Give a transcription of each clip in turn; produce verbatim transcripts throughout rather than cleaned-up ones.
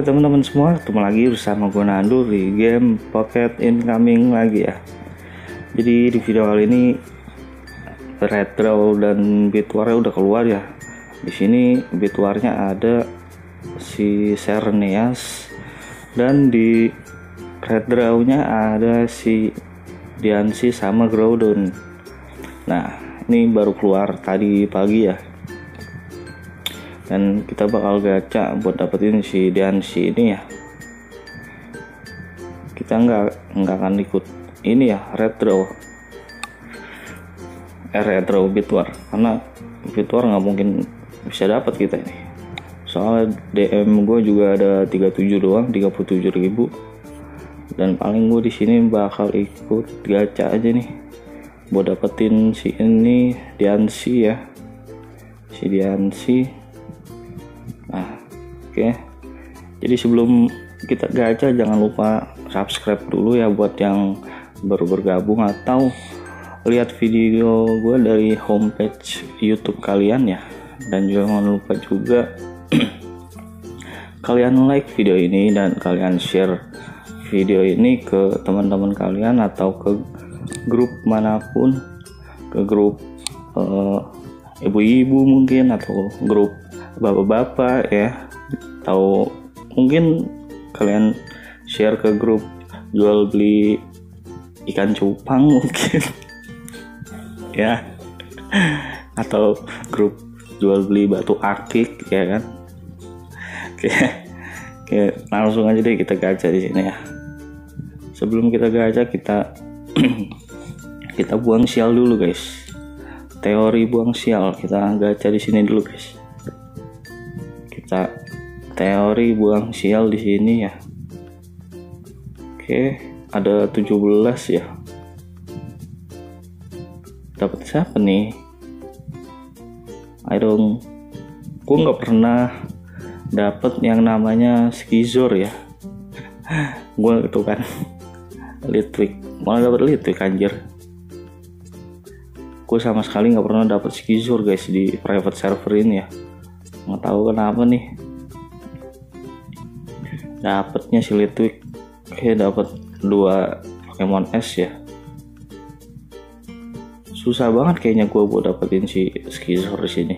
Oke teman-teman semua, ketemu lagi bersama gue Nandu di game Pocket Incoming lagi ya. Jadi di video kali ini Red Draw dan Bitware udah keluar ya. Di sini Bitware-nya ada si Serenias dan di Red Draw-nya ada si Diancie sama Groudon. Nah, ini baru keluar tadi pagi ya. Dan kita bakal gacha buat dapetin si Diancie ini ya. Kita nggak nggak akan ikut ini ya Red Draw, eh, Red Draw Bitware, karena Bitware nggak mungkin bisa dapat kita ini. Soalnya D M gue juga ada tiga puluh tujuh doang, tiga puluh tujuh ribu. Dan paling gue di sini bakal ikut gacha aja nih buat dapetin si ini Diancie ya, si Diancie. Nah, oke okay. Jadi sebelum kita gacha jangan lupa subscribe dulu ya buat yang baru bergabung, atau lihat video gue dari homepage YouTube kalian ya. Dan jangan lupa juga kalian like video ini dan kalian share video ini ke teman-teman kalian atau ke grup manapun, ke grup ibu-ibu uh, mungkin, atau grup bapak-bapak ya, atau mungkin kalian share ke grup jual beli ikan cupang mungkin ya, atau grup jual beli batu akik ya kan. Oke, oke langsung aja deh kita gacha di sini ya. Sebelum kita gacha kita kita buang sial dulu guys, teori buang sial. Kita gacha di sini dulu guys, kita teori buang sial di sini ya. Oke, ada tujuh belas ya. Dapat siapa nih? I don't, gue nggak pernah dapat yang namanya Scizor ya. Gue itu kan Litwick, malah dapat Litwick anjir. Gue sama sekali nggak pernah dapat Scizor guys di private server ini ya. Nggak tahu kenapa nih dapatnya si Litwick. Oke, dapat dua Pokemon S ya. Susah banget kayaknya gue buat dapetin si Scizor di sini.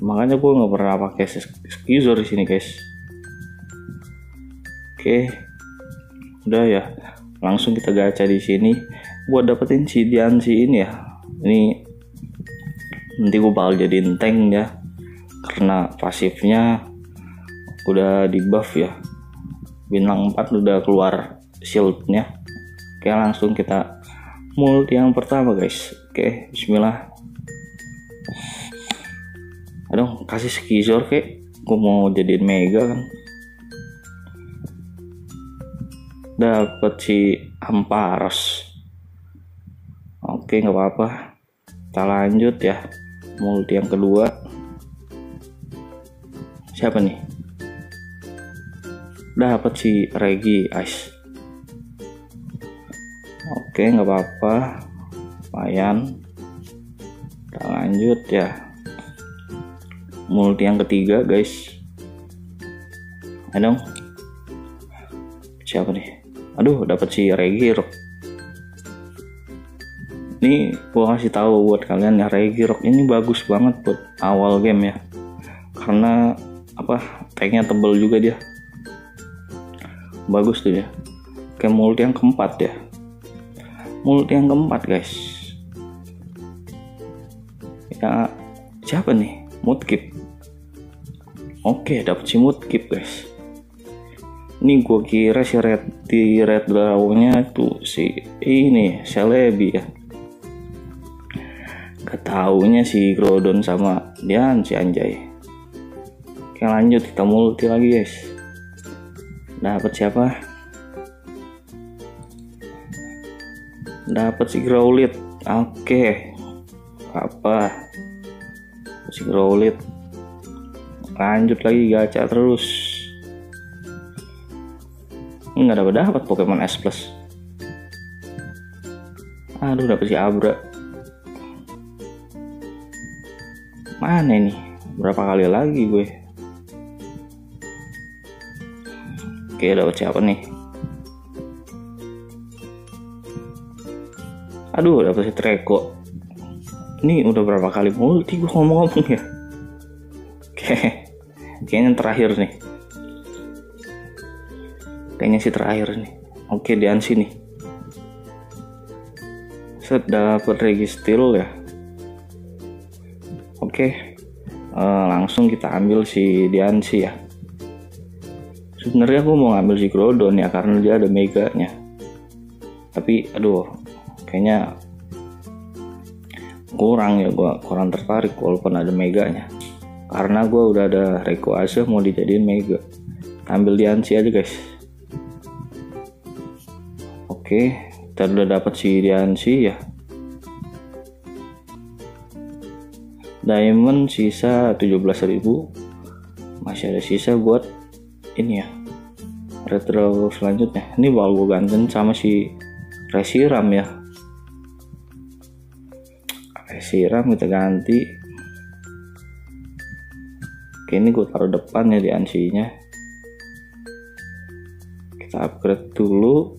Makanya gue nggak pernah pakai Scizor di sini guys. Oke, udah ya. Langsung kita gacha di sini buat dapetin si Diancie ini ya. Ini nanti gue bakal jadiin tank ya, karena pasifnya udah di buff ya. Bintang empat udah keluar shieldnya. Oke, langsung kita multi yang pertama guys. Oke, bismillah. Aduh, kasih Scizor kek, gue mau jadiin mega kan. Dapet si Ampharos. Oke, nggak apa-apa, kita lanjut ya multi yang kedua. Siapa nih? Dapat si Regice. Oke, nggak apa-apa, lumayan. Kita lanjut ya multi yang ketiga guys. Aduh, siapa nih? Aduh, dapat si Regirock. Ini gua kasih tahu buat kalian ya, Regirock ini bagus banget buat awal game ya, karena apa, tanknya tebel juga dia, bagus tuh ya. Oke, multi yang keempat ya, multi yang keempat guys ya. Siapa nih? Mudkip. Oke, dapet si Mudkip guys. Ini gua kira si red di red draw-nya tuh si ini Celebi ya. Ketaunya si Groudon sama Diancie anjay. Oke, lanjut kita multi lagi guys. Dapat siapa? Dapat si Growlithe. Oke, apa si Growlithe. Lanjut lagi gacha terus. Nggak dapat dapat Pokemon S plus. Aduh, dapat si Abra. Mana ini, berapa kali lagi gue Oke, dapat siapa nih? Aduh, dapat si Treecko. Ini udah berapa kali multi gue ngomong-ngomong ya. Oke, kayaknya yang terakhir nih. Kayaknya si terakhir nih. Oke, Diancie nih. Set, dapat Regice ya. Oke, uh, langsung kita ambil si Diancie ya. Sebenarnya aku mau ngambil si Groudon ya karena dia ada meganya. Tapi aduh, kayaknya kurang ya, gua kurang tertarik walaupun ada meganya. Karena gue udah ada Regice mau dijadiin mega. Ambil Diancie aja guys. Oke, kita udah dapat si Diancie ya. Diamond sisa tujuh belas ribu. Masih ada sisa buat ini ya. Red Draw selanjutnya. Ini bakal gue gantiin sama si Reshiram ya. Reshiram kita ganti. Oke, ini gue taruh depan ya Diancie-nya. Kita upgrade dulu.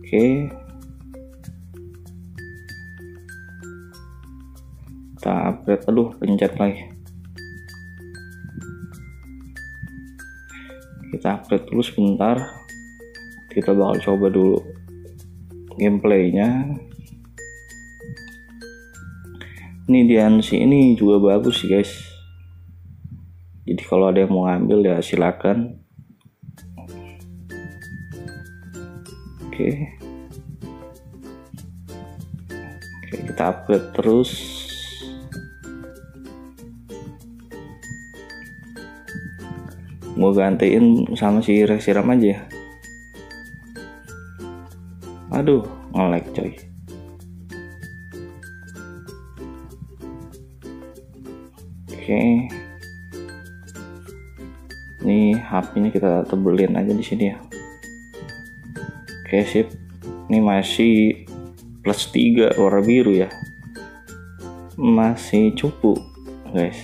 Oke. Kita upgrade, aduh pencet lagi. Kita upgrade dulu sebentar. Kita bakal coba dulu gameplaynya. Ini Diancie ini juga bagus sih guys. Jadi kalau ada yang mau ambil ya silakan. Oke. Oke, kita upgrade terus. Gue gantiin sama si Reshiram aja ya. Aduh, nge-lag coy. Oke, ini H P-nya kita tebelin aja di sini ya. Oke sip, ini masih plus tiga warna biru ya, masih cupu guys.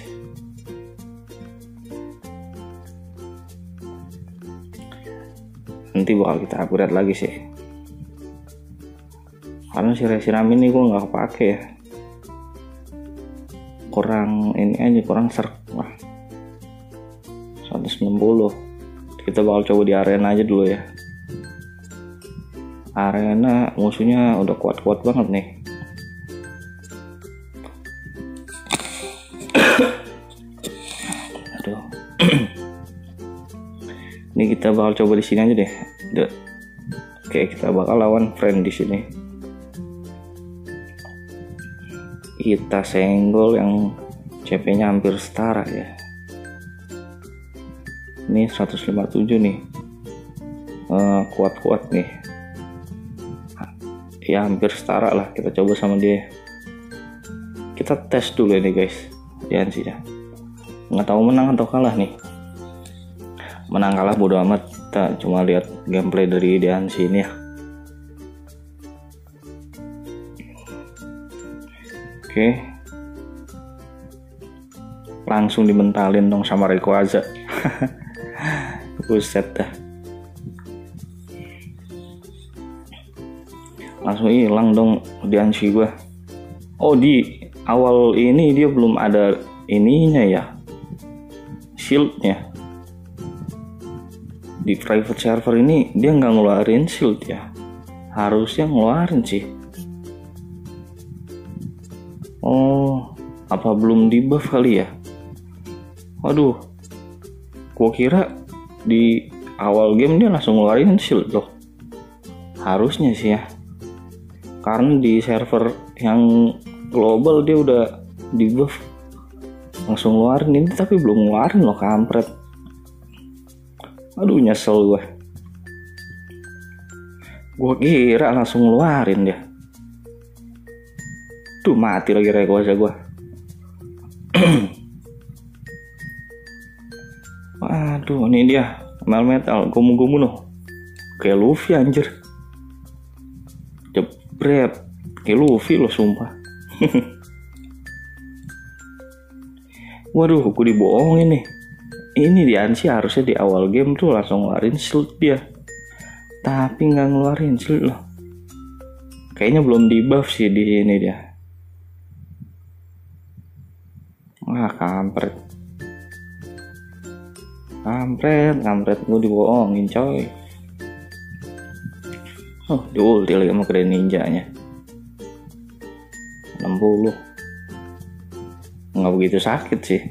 Nanti bakal kita upgrade lagi sih karena si Reshiram ini gue nggak kepake ya, kurang ini aja, kurang serk. Wah, seratus enam puluh. Kita bakal coba di arena aja dulu ya. Arena musuhnya udah kuat-kuat banget nih. Aduh. Ini kita bakal coba di sini aja deh. Oke, kita bakal lawan friend di sini. Kita senggol yang C P-nya hampir setara ya. Ini seratus lima puluh tujuh nih. Uh, kuat-kuat nih. Ya hampir setara lah. Kita coba sama dia. Kita tes dulu ini guys. Diancie-nya. Nggak tahu menang atau kalah nih. Menang kalah bodo amat, kita cuma lihat gameplay dari Diancie ini ya. Oke, langsung dimentalin dong sama Regice. Buset dah, langsung hilang dong Diancie gua. Oh, di awal ini dia belum ada ininya ya, shieldnya. Di private server ini dia nggak ngeluarin shield ya, harusnya ngeluarin sih. Oh, apa belum di buff kali ya? Waduh, gua kira di awal game dia langsung ngeluarin shield loh, harusnya sih ya, karena di server yang global dia udah di buff langsung ngeluarin ini, tapi belum ngeluarin loh, kampret. Aduh, nyesel gue. Gue kira langsung ngeluarin dia. Tuh, mati lagi Regice gue. Waduh, ini dia Melmetal, gue mau gue bunuh. Kayak Luffy anjir. Jebret, kayak Luffy loh sumpah. Waduh, gue dibohongin nih. Ini Diancie harusnya di awal game tuh langsung ngeluarin shield dia, tapi nggak ngeluarin shield loh. Kayaknya belum di buff sih di ini dia. Wah, kampret kampret kampret gue dibohongin coy. Oh, di ulti lagi sama keren ninjanya enam puluh. Nggak begitu sakit sih.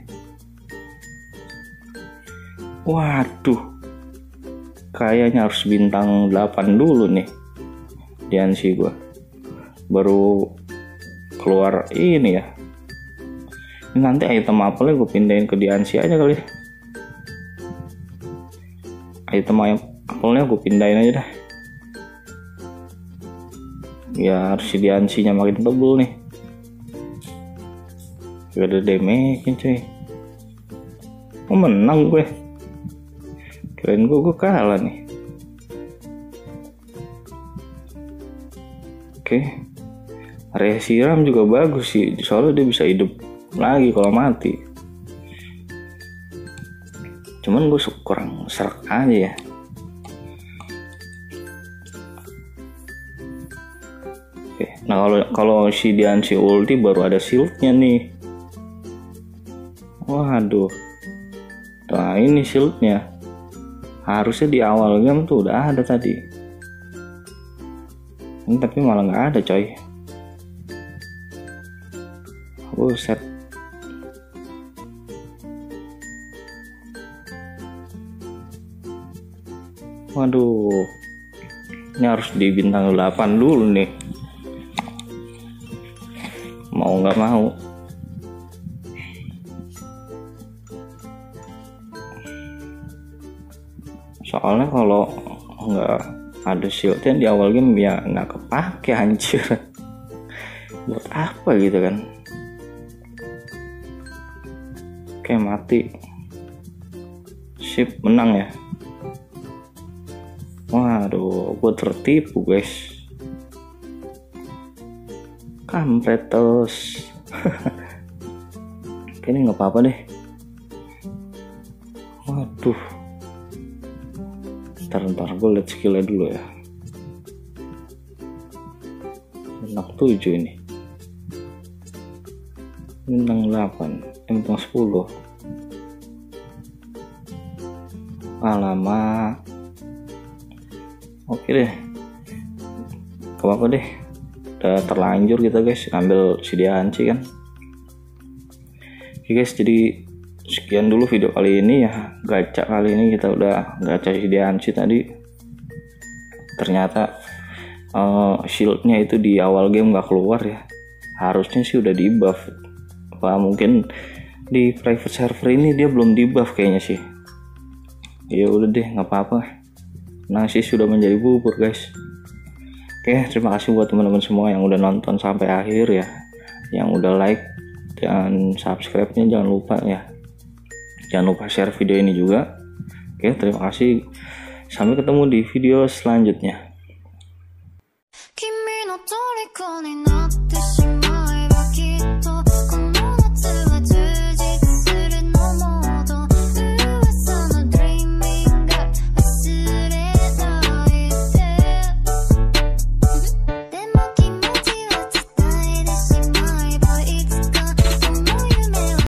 Waduh, kayaknya harus bintang delapan dulu nih Diancie gue, baru keluar ini ya. Ini nanti item apelnya gue pindahin ke Diancie aja kali. Item apelnya gue pindahin aja dah. Ya harus si Diancie-nya makin tebel nih. Gak ada damage-nya cuy. Oh, menang gue. Kirain gue, gue kalah nih. Oke, Reshiram juga bagus sih, soalnya dia bisa hidup lagi kalau mati. Cuman gue kurang serak aja ya. Oke, nah kalau kalau si Diancie ulti baru ada shieldnya nih. Waduh, nah ini shieldnya. Harusnya di awal game tuh udah ada tadi. Ini tapi malah nggak ada coy. Buset. Waduh. Ini harus di bintang delapan dulu nih. Mau nggak mau. Soalnya kalau nggak ada shieldnya di awal game ya nggak kepake anjir. Buat apa gitu kan. Oke, mati. Sip, menang ya. Waduh, gue tertipu guys. Kampret terus. Kayaknya nggak apa-apa deh. Waduh. Ntar-ntar gue liat skillnya dulu ya. Bintang tujuh ini. Bintang delapan, bintang sepuluh. Alamak. Oke deh. Gak apa-apa deh. Udah terlanjur kita guys, ambil si Diancie kan. Oke guys, jadi sekian dulu video kali ini ya. Gacha kali ini kita udah gacha si Diancie tadi. Ternyata uh, shieldnya itu di awal game gak keluar ya. Harusnya sih udah di buff. Apa mungkin di private server ini dia belum di buff kayaknya sih. Ya udah deh, gak apa-apa. Nasi sudah menjadi bubur guys. Oke, terima kasih buat teman-teman semua yang udah nonton sampai akhir ya. Yang udah like dan subscribe-nya jangan lupa ya. Jangan lupa share video ini juga. Oke, terima kasih. Sampai ketemu di video selanjutnya.